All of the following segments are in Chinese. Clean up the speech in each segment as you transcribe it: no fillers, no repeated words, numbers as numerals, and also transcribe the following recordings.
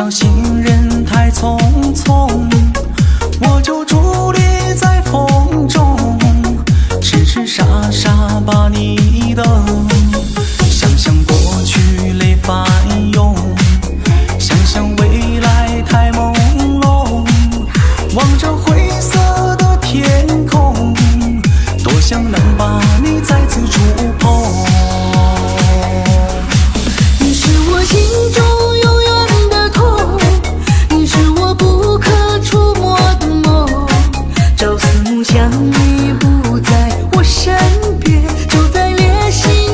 想行人太匆匆，我就伫立在风中，痴痴傻傻把你等。想想过去泪翻涌，想想未来太朦胧，望着灰色的天空，多想能把你再次触碰。你是我心中。 相遇不在我身边，就在裂隙。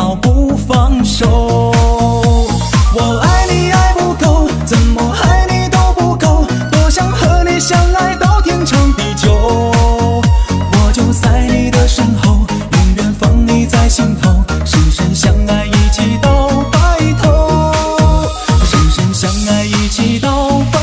毛不放手。我爱你爱不够，怎么爱你都不够，多想和你相爱到天长地久。我就在你的身后，永远放你在心头，深深相爱一起到白头，深深相爱一起到白头。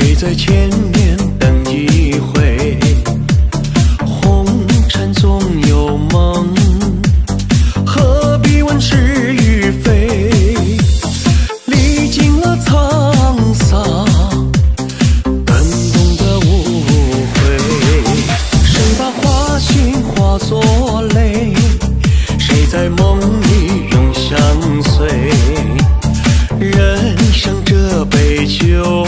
谁在前面等一回？红尘总有梦，何必问是与非？历尽了沧桑，感动的无悔。谁把花心化作泪？谁在梦里永相随？人生这杯酒。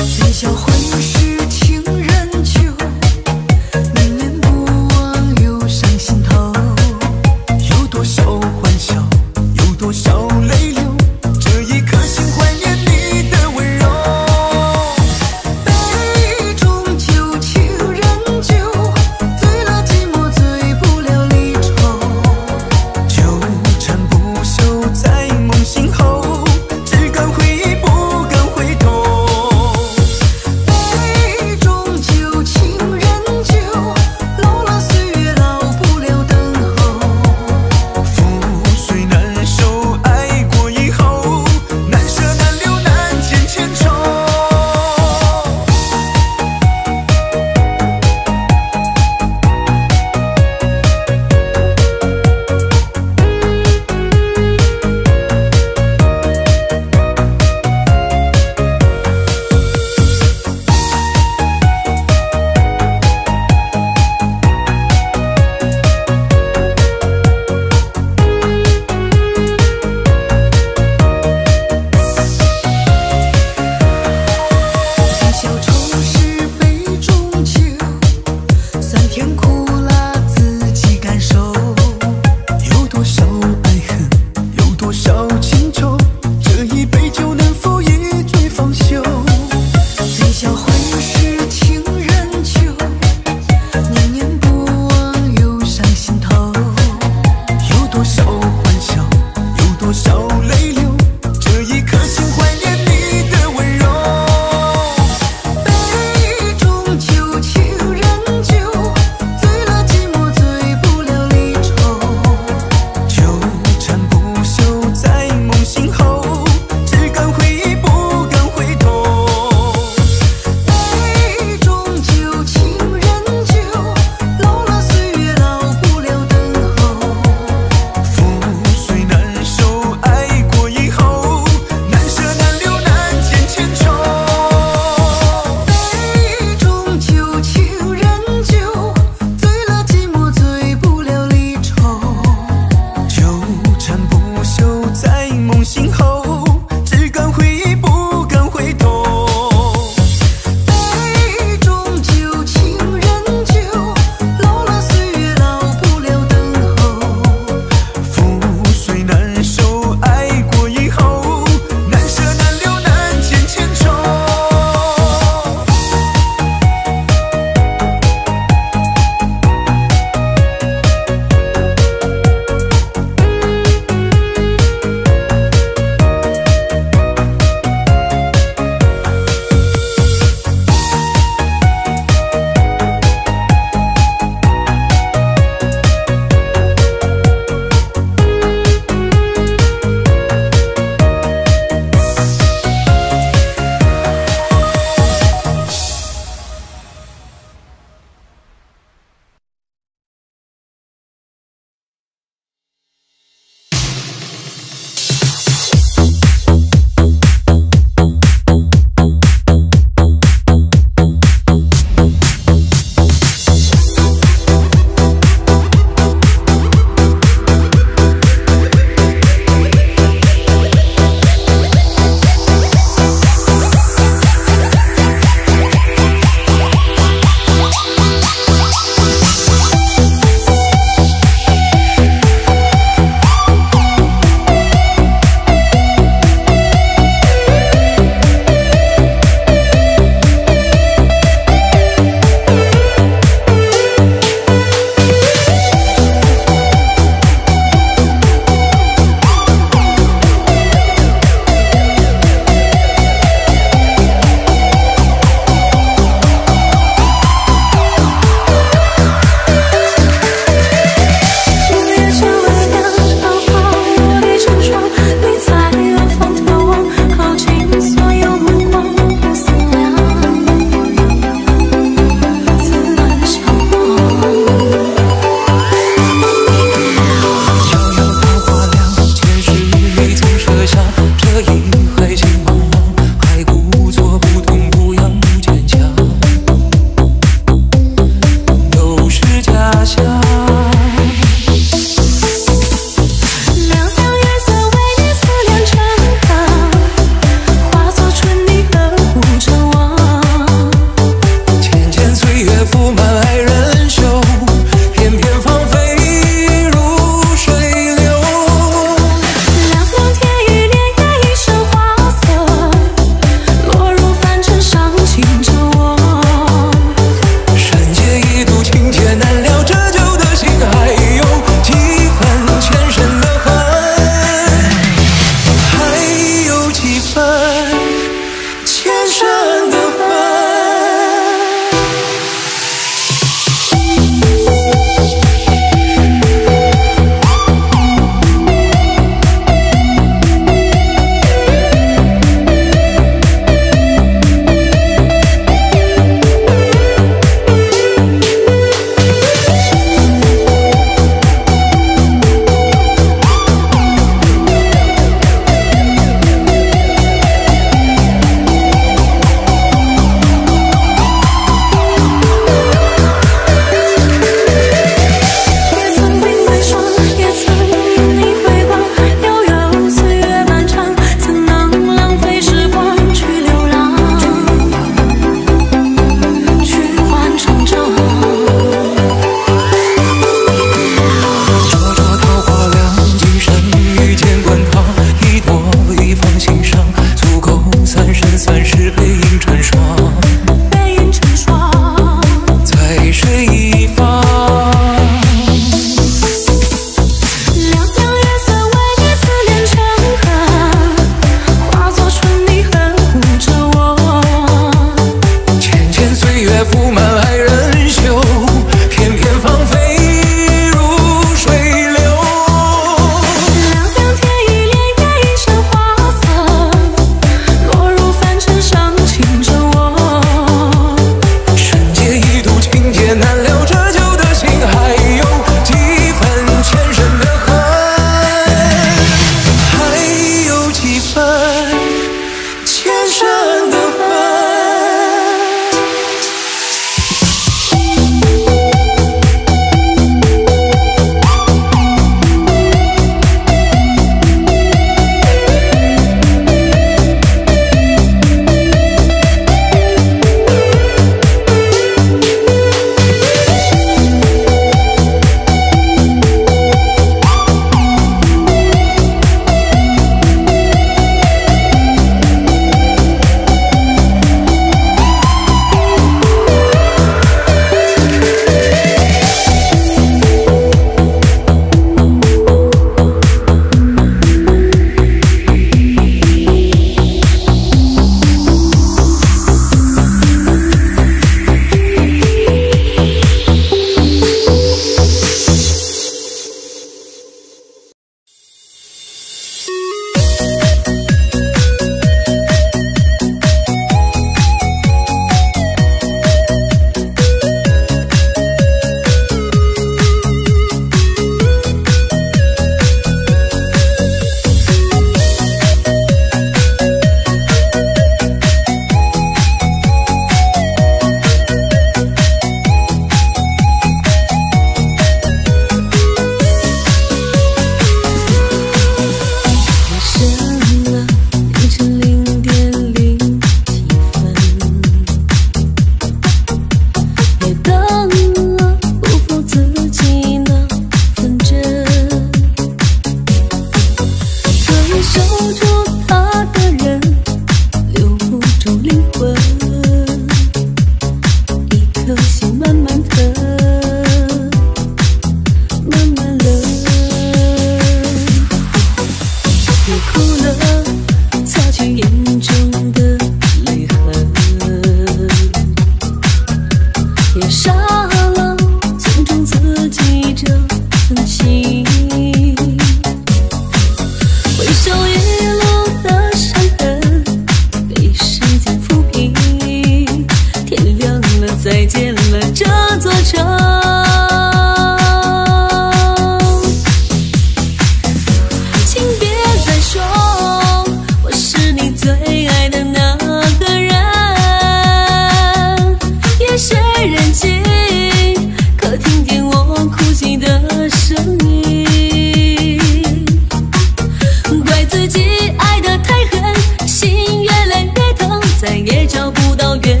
遥远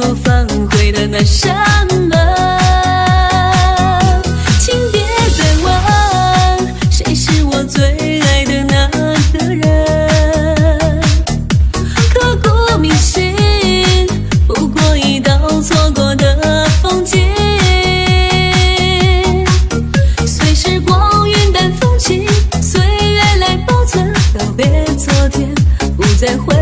我返回的那扇门。请别再问谁是我最爱的那个人，刻骨铭心不过一道错过的风景。随时光云淡风轻，岁月来保存告别昨天，不再回。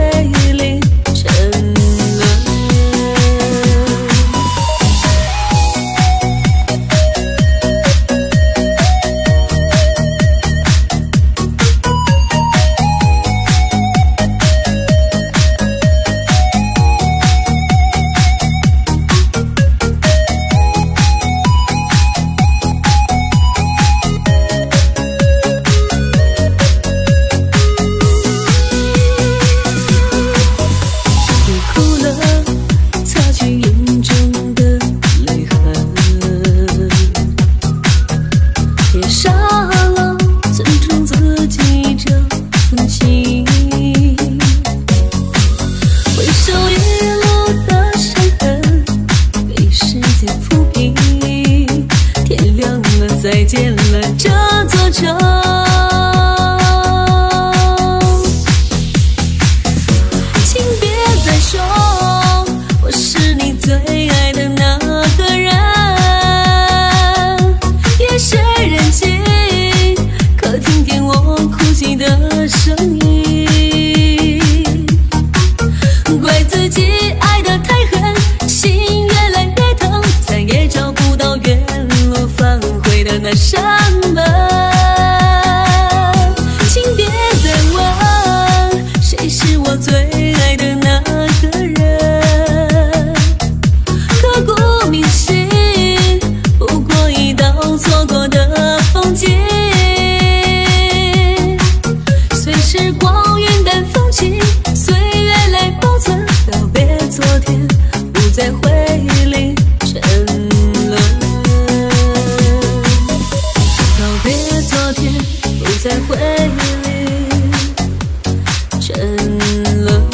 再见了这座城，请别再说我是你最爱的那个人。夜深人静，可听见我哭泣的声音。怪自己爱的太狠，心越来越疼，再也找不到原路返回。 那扇门，请别再问谁是我最爱的那个人，刻骨铭心不过一道错过的风景。随时光云淡风轻，岁月来保存告别昨天，不再回忆里沉。 在回忆里沉沦。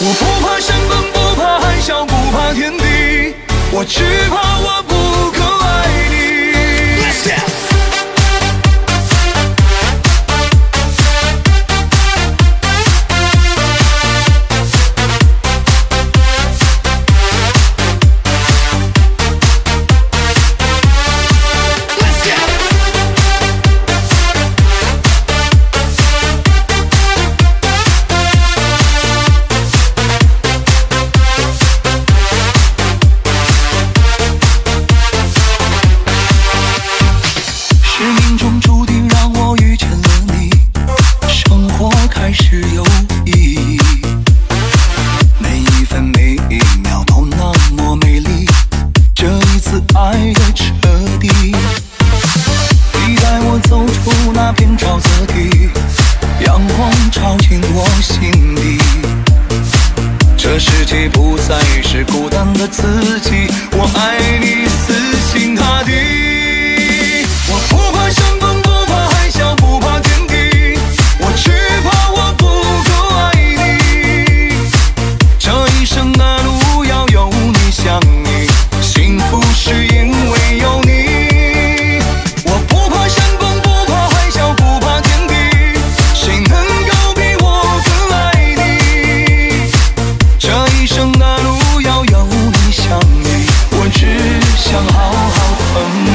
我不怕山崩，不怕海啸，不怕天地，我只怕我不够爱你。想好好疼。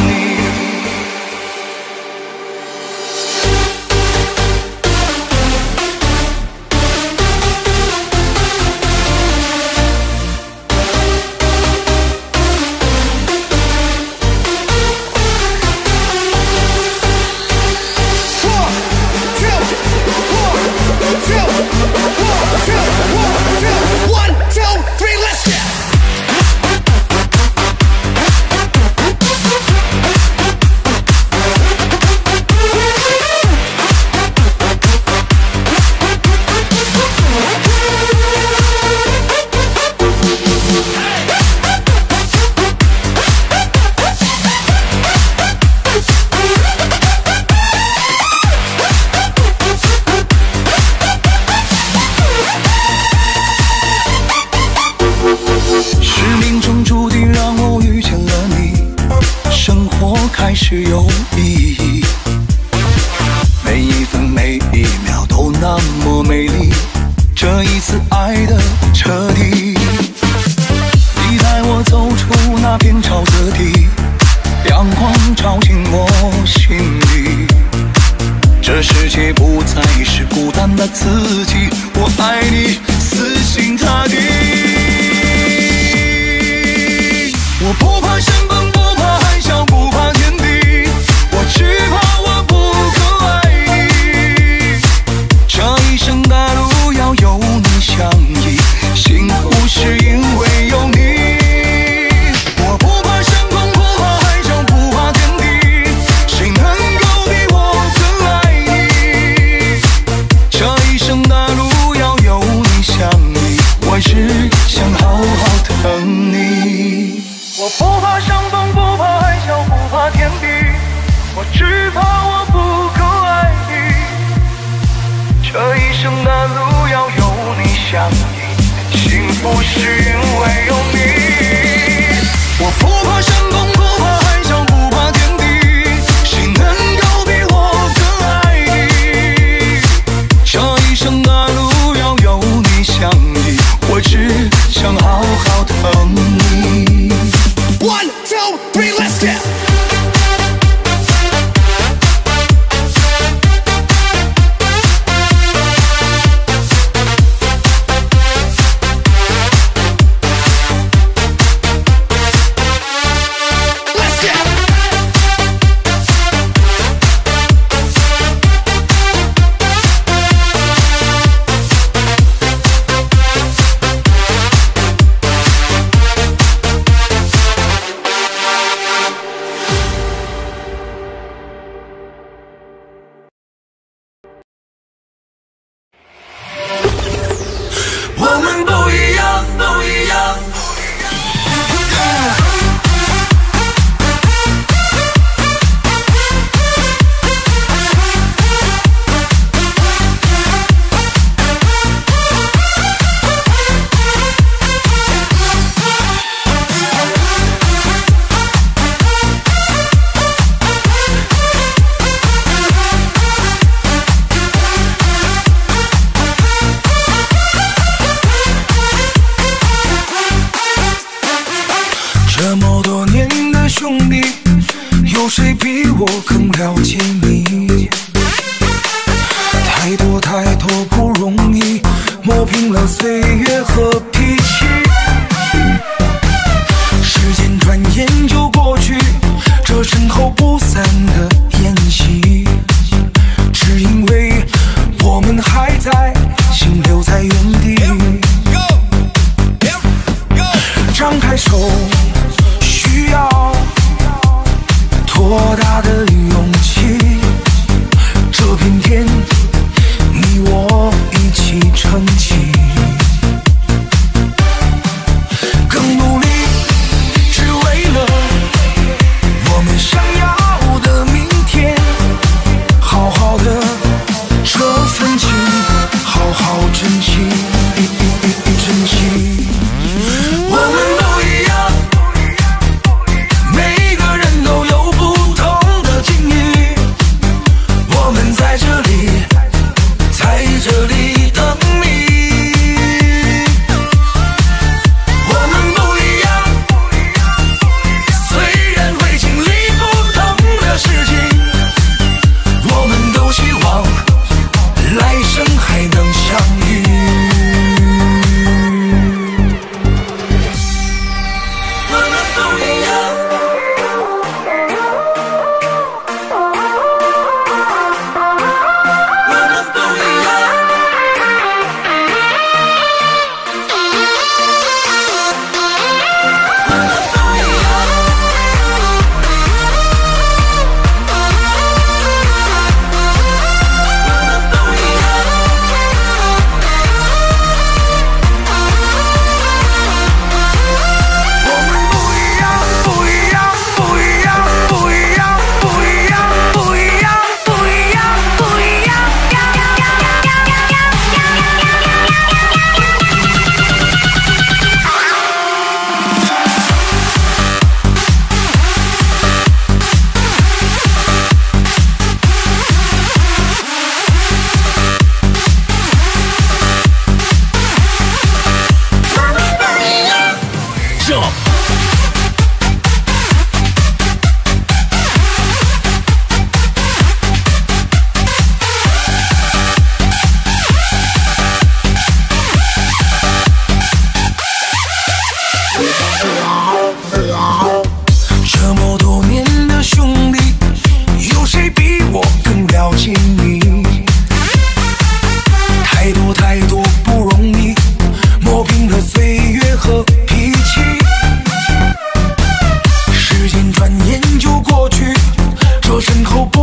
来的彻底。你带我走出那片沼泽地，阳光照进我心里。这世界不再是孤单的自己，我爱你，死心塌地。我不怕山崩，不怕海啸，不怕天地，我只怕我不够爱你。这一生的路要有你相依，幸福是因为有你。 不是因为有你，我不怕山崩，不怕海啸，不怕天地，谁能够比我更爱你？这一生的路要有你相依，我只想好好疼你。One, two, three, let's go。 更努力，只为了我们想要的明天。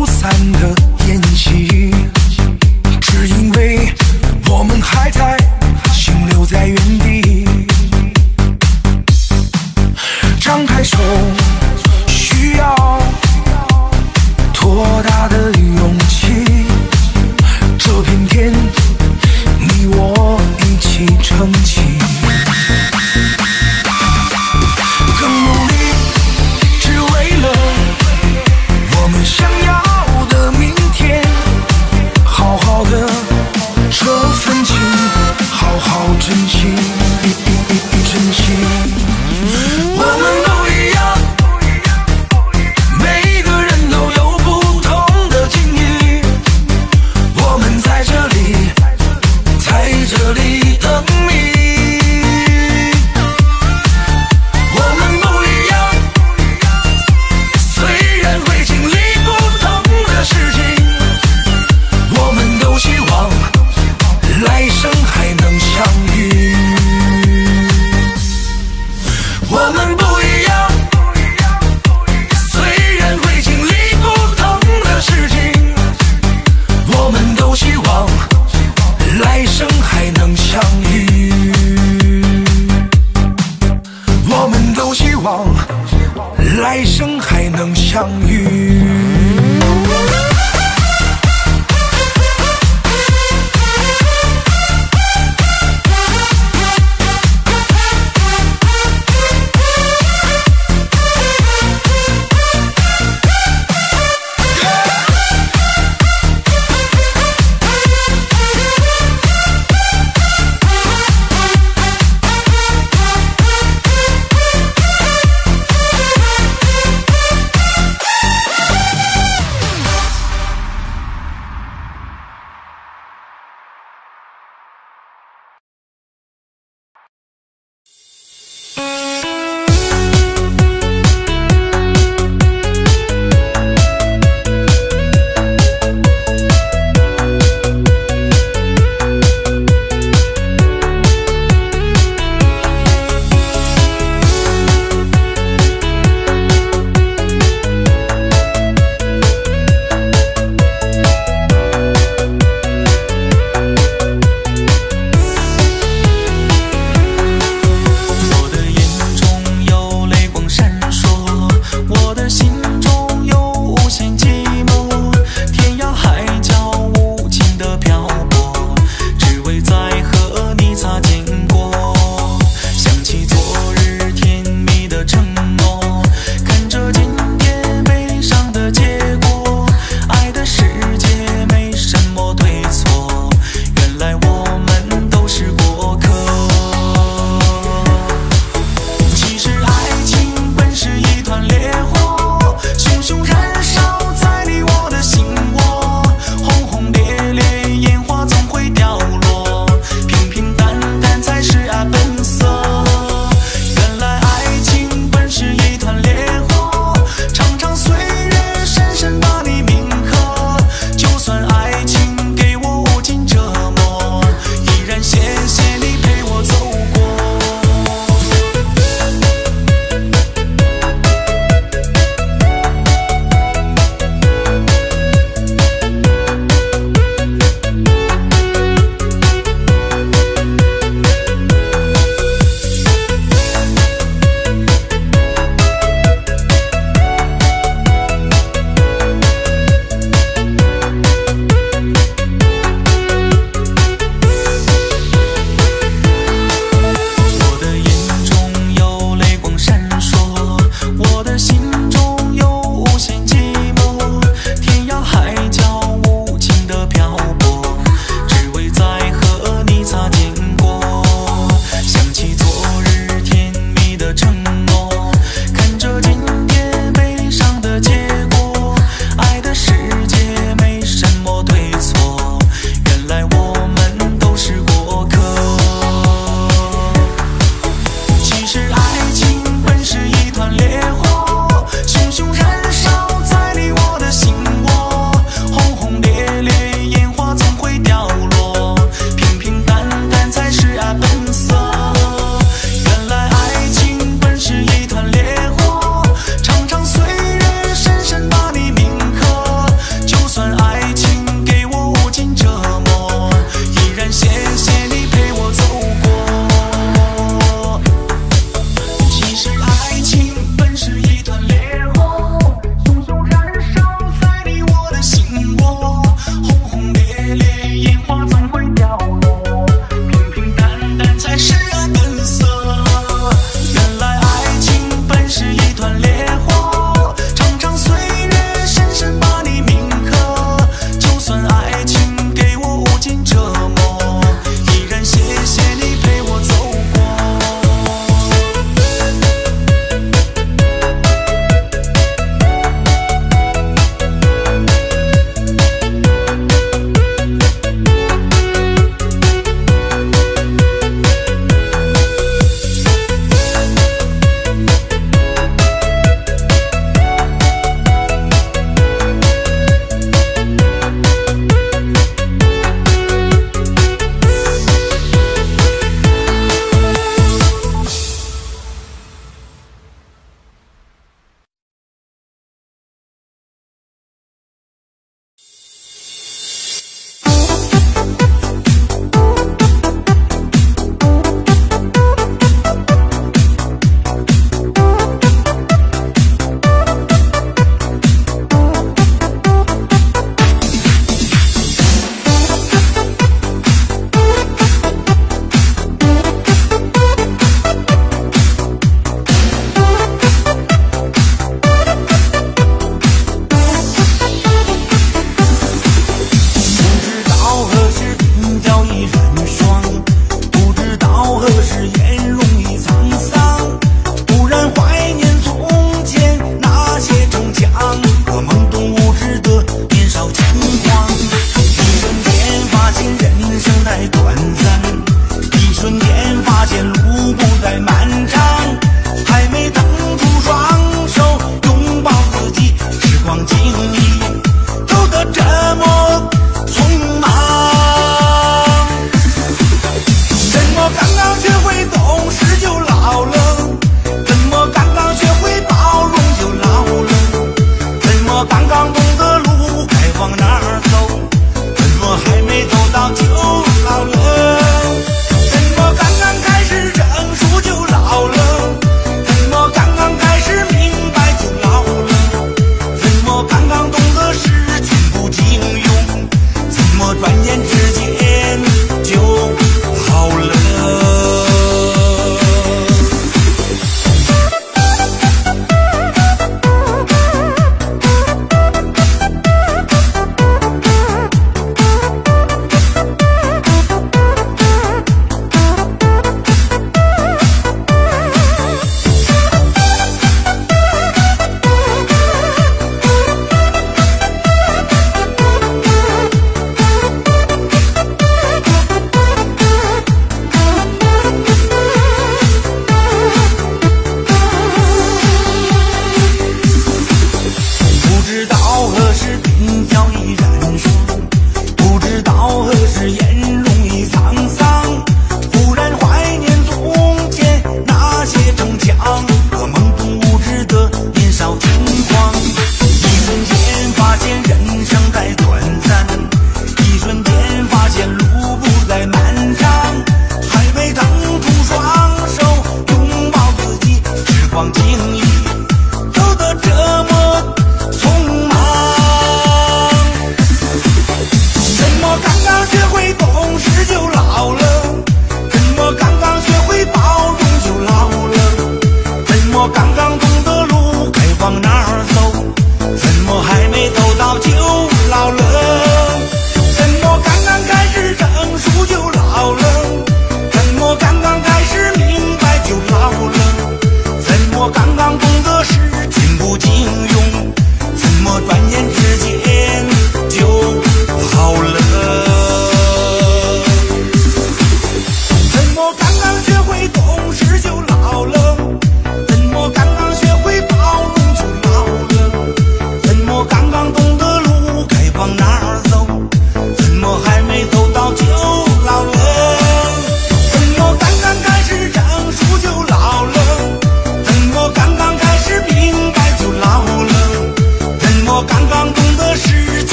周三的宴席，只因为我们还在停留在原地，张开手，需要多大的勇气？这片天，你我一起撑起。 珍惜，我们都一样。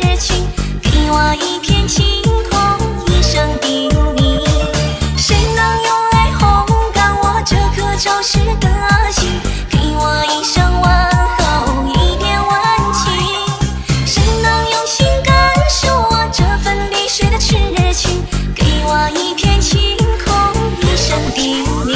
热情，给我一片晴空，一声叮咛。谁能用爱烘干我这颗潮湿的心？给我一声问候，一点温情。谁能用心感受我这份泪水的痴情？给我一片晴空，一声叮咛。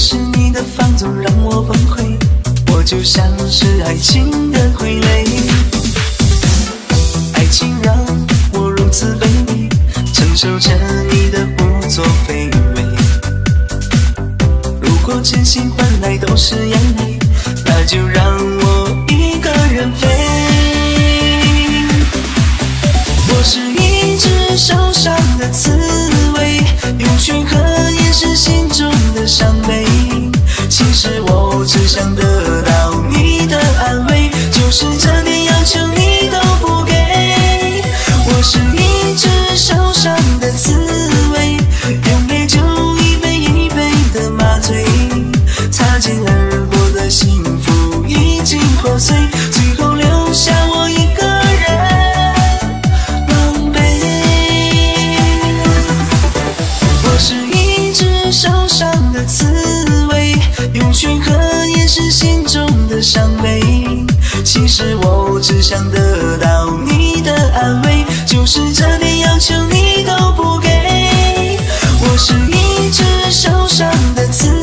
是你的放纵让我崩溃，我就像是爱情的傀儡，爱情让我如此卑微，承受着你的胡作非为。如果真心换来都是眼泪，那就让我一个人飞。我是一只受伤的刺猬，用血和掩饰心中的伤悲。其实我只想得到你的安慰，就是这点要求你都不给。我是一只受伤的刺猬，用美酒一杯一杯的麻醉，擦肩而过的幸福已经破碎，最后留下我一个人。刺猬用血和掩饰心中的伤悲，其实我只想得到你的安慰，就是这点要求你都不给。我是一只受伤的刺猬。